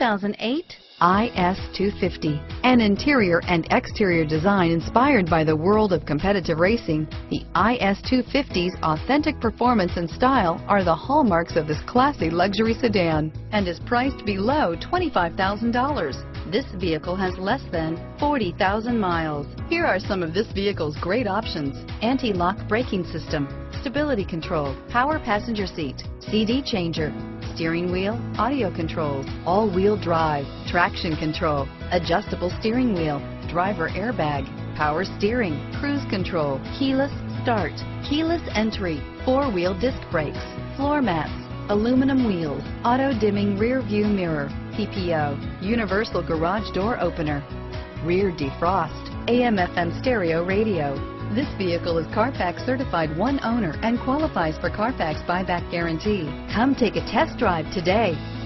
2008 IS250. An interior and exterior design inspired by the world of competitive racing, the IS250's authentic performance and style are the hallmarks of this classy luxury sedan and is priced below $25,000. This vehicle has less than 40,000 miles. Here are some of this vehicle's great options: anti-lock braking system, stability control, power passenger seat, CD changer, steering wheel audio controls, all-wheel drive, traction control, adjustable steering wheel, driver airbag, power steering, cruise control, keyless start, keyless entry, four-wheel disc brakes, floor mats, aluminum wheels, auto-dimming rear-view mirror, PPO, universal garage door opener, rear defrost, AM/FM stereo radio. This vehicle is Carfax certified one owner and qualifies for Carfax buyback guarantee. Come take a test drive today.